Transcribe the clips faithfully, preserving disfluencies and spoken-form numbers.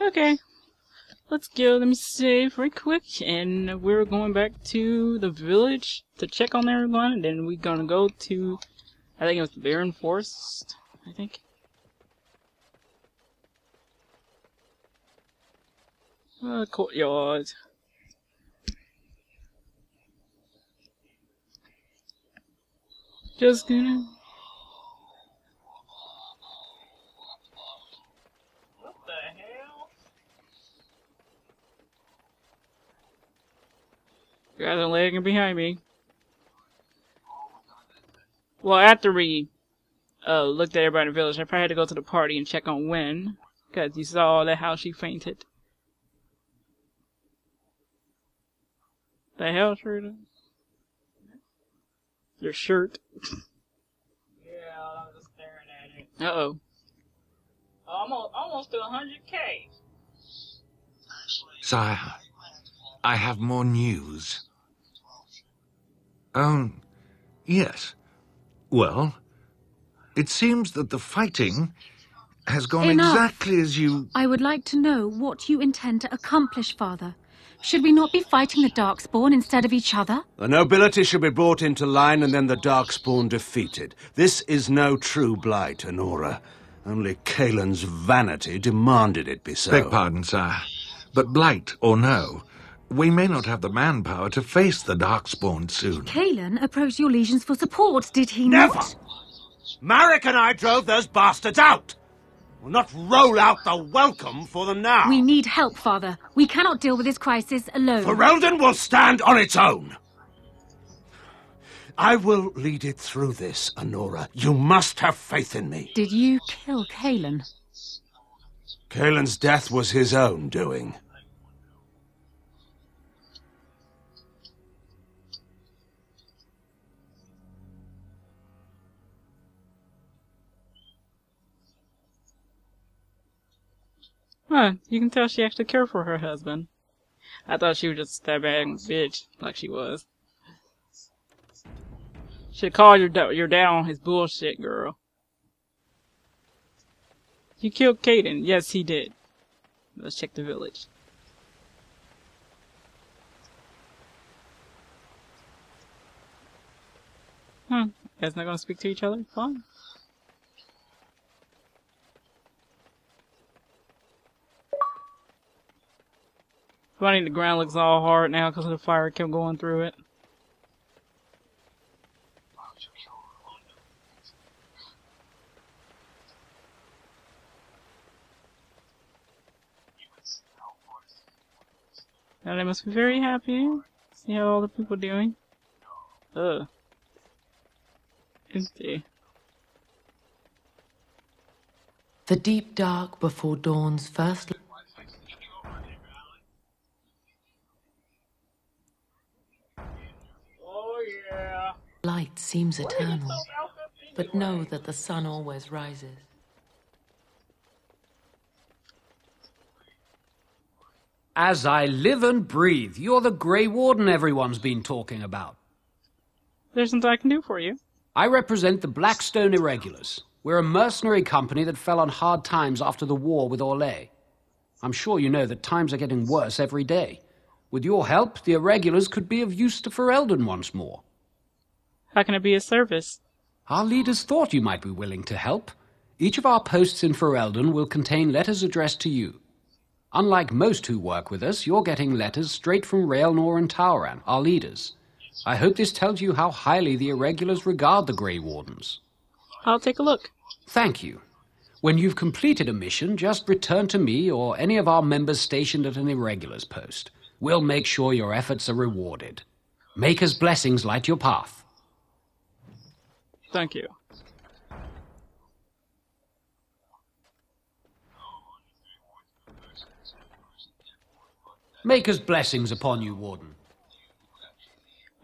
Okay. Let's go. Let me save right quick, and we're going back to the village to check on everyone, and then we're gonna go to, I think it was the Barren Forest, I think. Uh, courtyard. Just gonna... What the hell? You guys are lagging behind me. Well, after we uh, looked at everybody in the village, I probably had to go to the party and check on Wynn, because you saw that how she fainted. The hell, Shruda? Your shirt. Yeah, I'm just staring at it. Uh-oh. Almost, almost to one hundred K. Sire, I have more news. Um, yes. Well, it seems that the fighting has gone Enough. exactly as you... I would like to know what you intend to accomplish, Father. Should we not be fighting the Darkspawn instead of each other? The nobility should be brought into line and then the Darkspawn defeated. This is no true blight, Honora. Only Caelan's vanity demanded it be so. Beg pardon, sire. But blight or no, we may not have the manpower to face the Darkspawn soon. Cailan approached your legions for support, did he Never. not? Never! Marek and I drove those bastards out! We'll not roll out the welcome for them now. We need help, Father. We cannot deal with this crisis alone. Ferelden will stand on its own. I will lead it through this, Anora. You must have faith in me. Did you kill Cailan? Caelan's death was his own doing. Huh, you can tell she actually cared for her husband. I thought she was just a stab-ass bitch, like she was. Should call your, your dad on his bullshit, girl. You killed Kaden. Yes, he did. Let's check the village. Huh, you guys not gonna speak to each other? Fine. Funny, the ground looks all hard now because the fire kept going through it. Now they must be very happy. See how all the people are doing. Ugh. Empty. The deep dark before dawn's first. Light seems eternal, but know that the sun always rises. As I live and breathe, you're the Grey Warden everyone's been talking about. There's something I can do for you. I represent the Blackstone Irregulars. We're a mercenary company that fell on hard times after the war with Orlais. I'm sure you know that times are getting worse every day. With your help, the Irregulars could be of use to Ferelden once more. How can it be a service? Our leaders thought you might be willing to help. Each of our posts in Ferelden will contain letters addressed to you. Unlike most who work with us, you're getting letters straight from Railnor and Tauran, our leaders. I hope this tells you how highly the Irregulars regard the Grey Wardens. I'll take a look. Thank you. When you've completed a mission, just return to me or any of our members stationed at an Irregular's post. We'll make sure your efforts are rewarded. Maker's blessings light your path. Thank you. Maker's blessings upon you, Warden.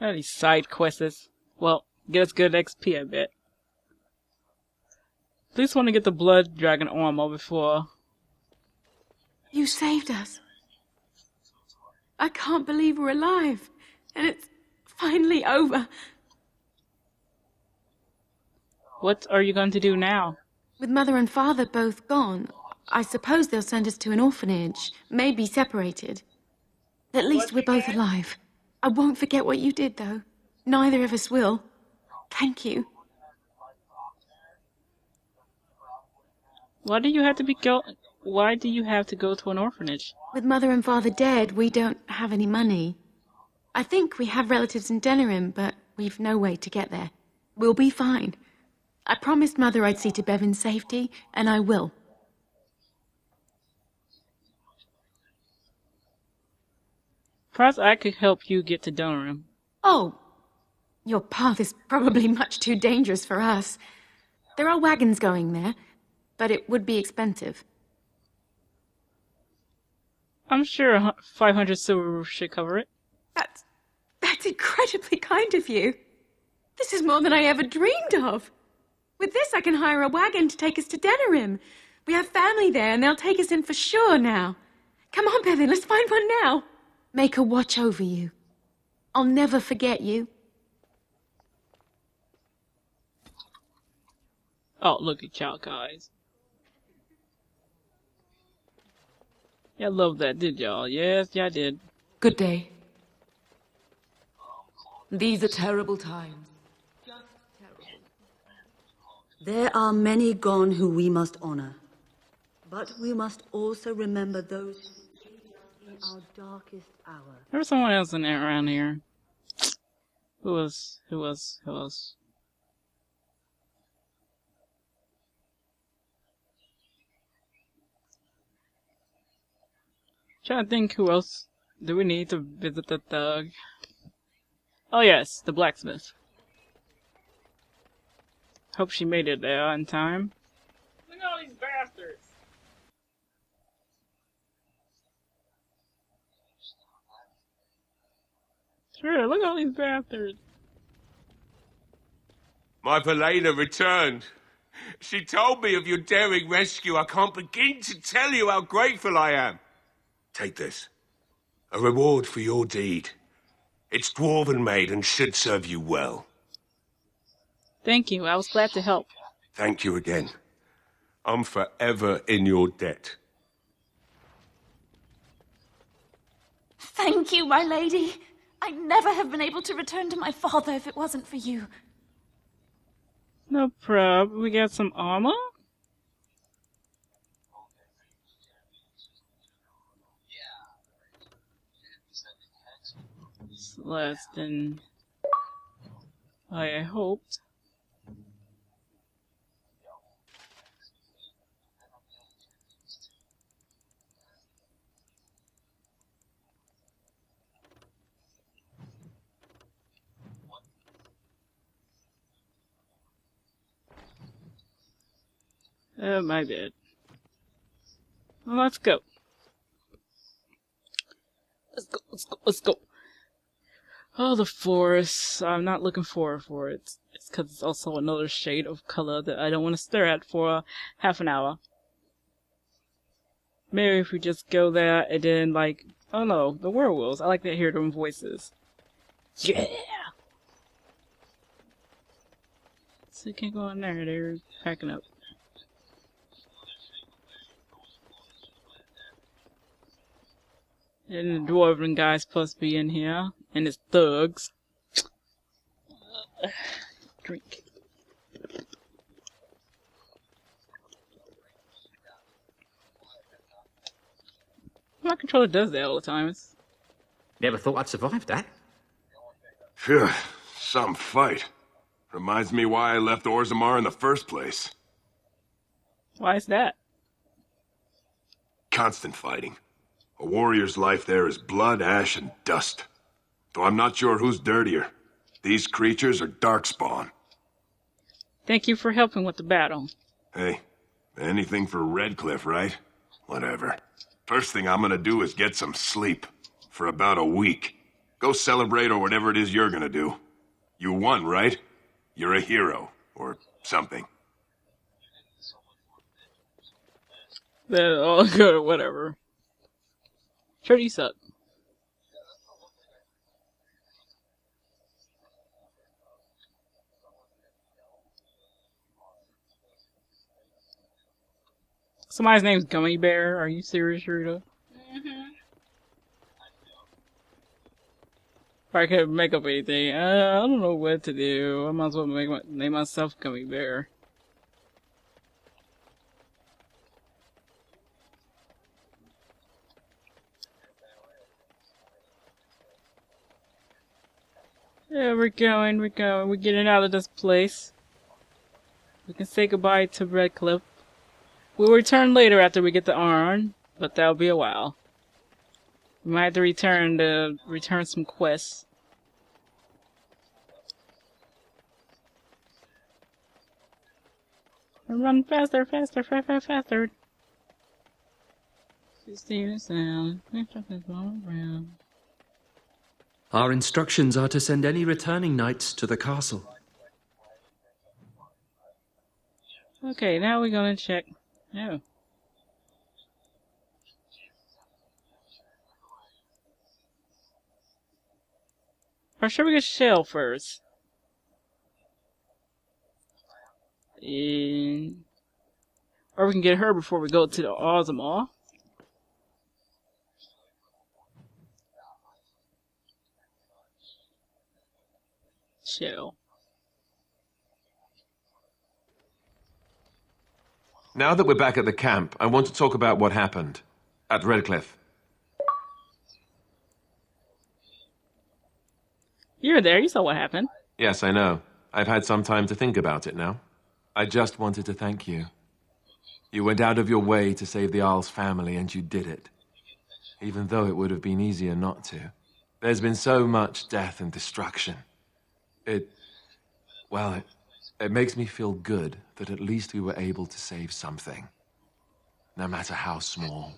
Any side quests? Well, get us good X P, I bet. At least want to get the blood dragon armor before. You saved us. I can't believe we're alive, and it's finally over. What are you going to do now? With Mother and Father both gone, I suppose they'll send us to an orphanage, maybe separated. At least we're both alive. I won't forget what you did, though. Neither of us will. Thank you. Why do you have to be go- Why do you have to go to an orphanage? With Mother and Father dead, we don't have any money. I think we have relatives in Denerim, but we've no way to get there. We'll be fine. I promised Mother I'd see to Bevin's safety, and I will. Perhaps I could help you get to Denerim. Oh, your path is probably much too dangerous for us. There are wagons going there, but it would be expensive. I'm sure five hundred silver should cover it. That's, that's incredibly kind of you. This is more than I ever dreamed of. With this, I can hire a wagon to take us to Denerim. We have family there, and they'll take us in for sure now. Come on, Bevin, let's find one now. Make her watch over you. I'll never forget you. Oh, look at y'all guys. Y'all loved that, did y'all? Yes, y'all did. Good day. These are terrible times. Just terrible. There are many gone who we must honor. But we must also remember those in our darkest hour. There was someone else in there around here. Who was? Who was? Who was? Trying to think who else do we need to visit the thug? Oh yes, the blacksmith. Hope she made it there on time. Look at all these bastards! Sure, look at all these bastards! My Belena returned. She told me of your daring rescue. I can't begin to tell you how grateful I am. Take this. A reward for your deed. It's dwarven made and should serve you well. Thank you. I was glad to help. Thank you again. I'm forever in your debt. Thank you, my lady. I'd never have been able to return to my father if it wasn't for you. No problem. We got some armor? Less than I hoped. Oh, my bad. Well, let's go. Let's go. Let's go. Let's go. Oh, the forest. I'm not looking forward for it. It's because it's also another shade of color that I don't want to stare at for half an hour. Maybe if we just go there and then, like, oh no, the werewolves. I like to hear them voices. Yeah! So you can't go in there. They're packing up. And the dwarven guy's supposed to be in here. And his thugs. Uh, drink. My controller does that all the time. It's... Never thought I'd survive that. Phew, some fight. Reminds me why I left Orzammar in the first place. Why is that? Constant fighting. A warrior's life there is blood, ash, and dust. Though I'm not sure who's dirtier. These creatures are Darkspawn. Thank you for helping with the battle. Hey, anything for Redcliffe, right? Whatever. First thing I'm gonna do is get some sleep. For about a week. Go celebrate or whatever it is you're gonna do. You won, right? You're a hero. Or something. That's all good, whatever. Sure, you suck. Somebody's name's Gummy Bear. Are you serious, Rita? Mm-hmm. If I could make up anything, uh, I don't know what to do. I might as well make my, name myself Gummy Bear. Yeah, we're going, we're going, we're getting out of this place. We can say goodbye to Redcliffe. We'll return later after we get the iron, but that'll be a while. We might have to return to return some quests. And run faster, faster, faster, faster. Sixteen sound. Around. Our instructions are to send any returning knights to the castle. Okay, now we're gonna check. Oh. Or should we get Shale first? And... or we can get her before we go to the Orzammar. Shale. Now that we're back at the camp, I want to talk about what happened at Redcliffe. You were there, you saw what happened. Yes, I know. I've had some time to think about it now. I just wanted to thank you. You went out of your way to save the Isle's family, and you did it. Even though it would have been easier not to. There's been so much death and destruction. It... well, it... It makes me feel good that at least we were able to save something, no matter how small.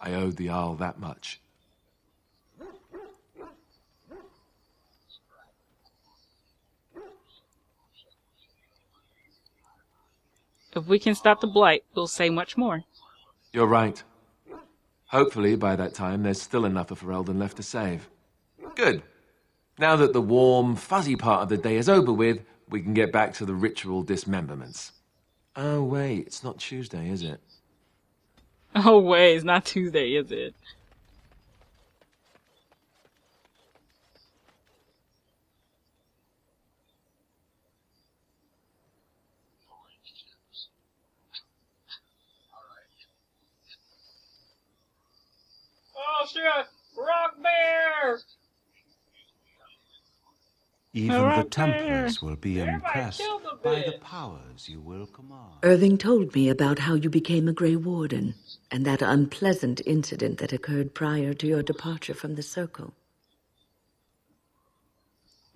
I owed the Isle that much. If we can stop the Blight, we'll say much more. You're right. Hopefully, by that time, there's still enough of Ferelden left to save. Good. Now that the warm, fuzzy part of the day is over with, we can get back to the ritual dismemberments. Oh, wait, it's not Tuesday, is it? Oh, wait, it's not Tuesday, is it? Oh, shit! Rock Bear! Even right the Templars there. Will be impressed by the powers you will command. Irving told me about how you became a Grey Warden, and that unpleasant incident that occurred prior to your departure from the Circle.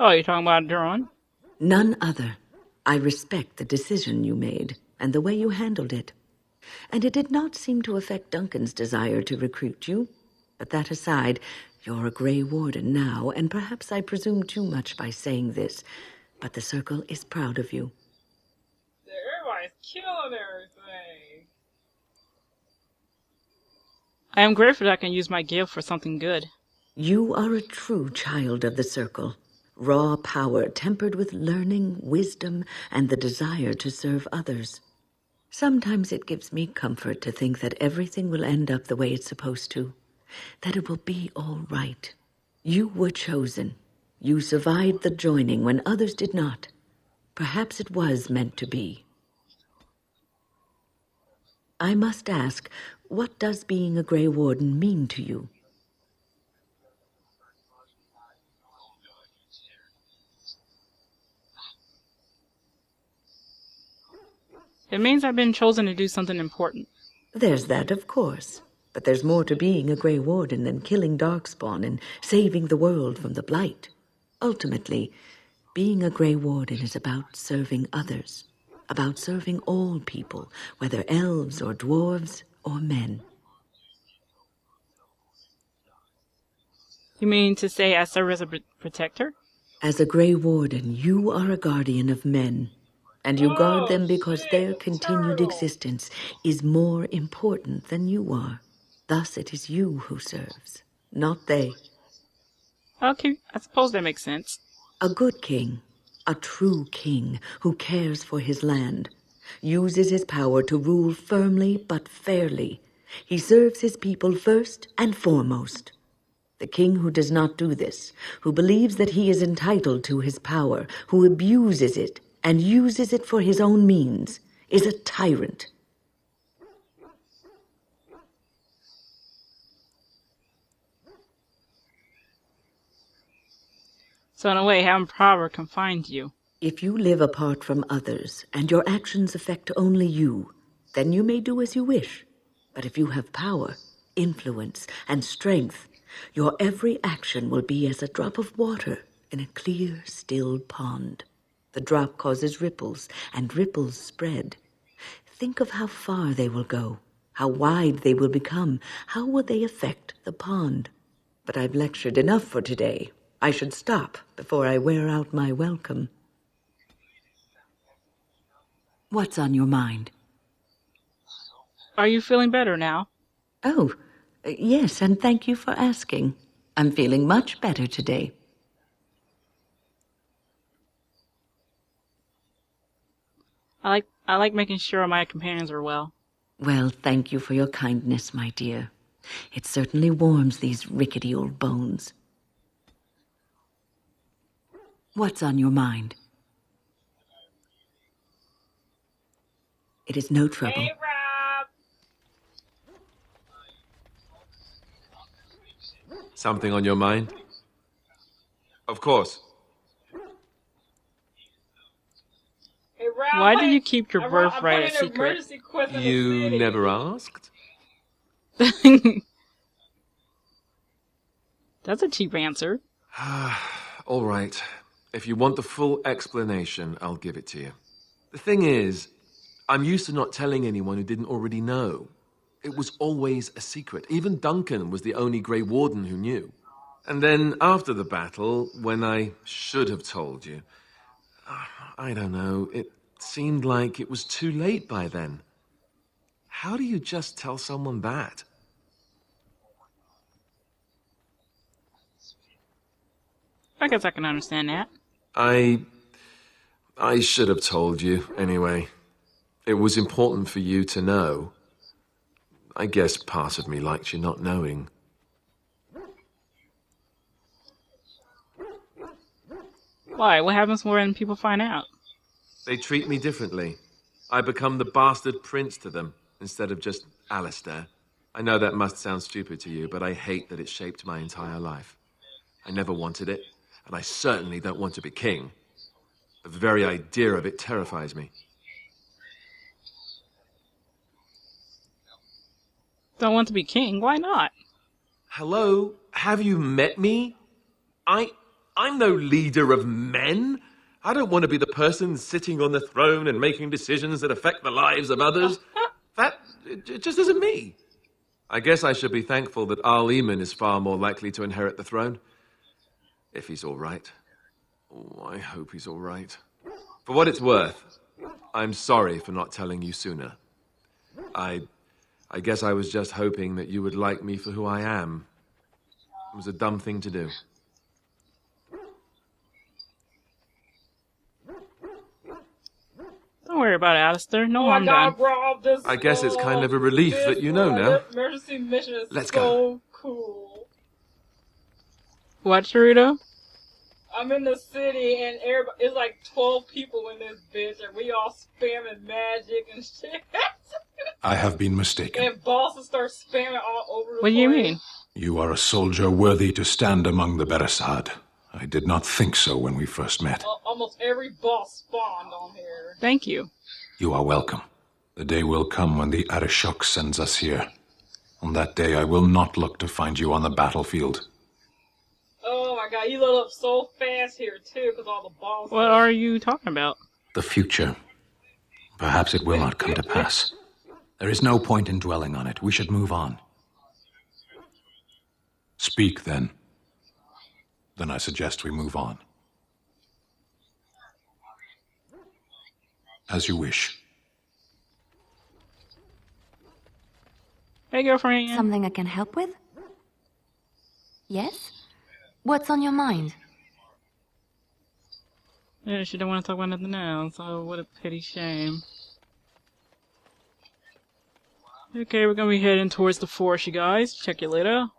Oh, you're talking about Duran? None other. I respect the decision you made, and the way you handled it. And it did not seem to affect Duncan's desire to recruit you. But that aside... you're a Grey Warden now, and perhaps I presume too much by saying this, but the Circle is proud of you. Everybody's killing everything. I am grateful that I can use my gift for something good. You are a true child of the Circle. Raw power tempered with learning, wisdom, and the desire to serve others. Sometimes it gives me comfort to think that everything will end up the way it's supposed to. That it will be all right. You were chosen. You survived the joining when others did not. Perhaps it was meant to be. I must ask, what does being a Grey Warden mean to you? It means I've been chosen to do something important. There's that, of course. But there's more to being a Grey Warden than killing Darkspawn and saving the world from the Blight. Ultimately, being a Grey Warden is about serving others, about serving all people, whether elves or dwarves or men. You mean to say I serve as a protector? As a Grey Warden, you are a guardian of men. And you guard them because their continued existence is more important than you are. Thus, it is you who serves, not they. Okay, I suppose that makes sense. A good king, a true king who cares for his land, uses his power to rule firmly but fairly. He serves his people first and foremost. The king who does not do this, who believes that he is entitled to his power, who abuses it and uses it for his own means, is a tyrant. So in a way, having power confined you. If you live apart from others and your actions affect only you, then you may do as you wish. But if you have power, influence, and strength, your every action will be as a drop of water in a clear, still pond. The drop causes ripples, and ripples spread. Think of how far they will go, how wide they will become, how will they affect the pond. But I've lectured enough for today. I should stop before I wear out my welcome. What's on your mind? Are you feeling better now? Oh, yes, and thank you for asking. I'm feeling much better today. I like I like making sure my companions are well. Well, thank you for your kindness, my dear. It certainly warms these rickety old bones. What's on your mind? It is no trouble. Hey, Rob. Something on your mind? Of course. Why do you keep your birthright a secret? You never asked? That's a cheap answer. All right. If you want the full explanation, I'll give it to you. The thing is, I'm used to not telling anyone who didn't already know. It was always a secret. Even Duncan was the only Grey Warden who knew. And then after the battle, when I should have told you, I don't know, it seemed like it was too late by then. How do you just tell someone that? I guess I can understand that. I... I should have told you, anyway. It was important for you to know. I guess part of me liked you not knowing. Why? What happens when people find out? They treat me differently. I become the bastard prince to them, instead of just Alistair. I know that must sound stupid to you, but I hate that it shaped my entire life. I never wanted it, and I certainly don't want to be king. The very idea of it terrifies me. Don't want to be king? Why not? Hello? Have you met me? I... I'm no leader of men. I don't want to be the person sitting on the throne and making decisions that affect the lives of others. That it just isn't me. I guess I should be thankful that Aliman is far more likely to inherit the throne. If he's all right. Oh, I hope he's all right. For what it's worth, I'm sorry for not telling you sooner. I, I guess I was just hoping that you would like me for who I am. It was a dumb thing to do. Don't worry about it, Alistair. No, oh I'm God, done. I guess it's kind of a relief this, that you know now. Emergency mission is Let's so go. cool. What, Gerudo? I'm in the city and everybody, it's like twelve people in this bitch and we all spamming magic and shit. I have been mistaken. And bosses start spamming all over the place. What do you mean? You are a soldier worthy to stand among the Beresad. I did not think so when we first met. Uh, almost every boss spawned on here. Thank you. You are welcome. The day will come when the Arishok sends us here. On that day, I will not look to find you on the battlefield. Oh my God, you load up so fast here too, because all the balls... What are you talking about? The future. Perhaps it will not come to pass. There is no point in dwelling on it. We should move on. Speak, then. Then I suggest we move on. As you wish. Hey, girlfriend. Something I can help with? Yes? What's on your mind? Yeah, she don't want to talk about nothing else. Oh, what a pity shame. Okay, we're gonna be heading towards the forest, you guys. Check you later.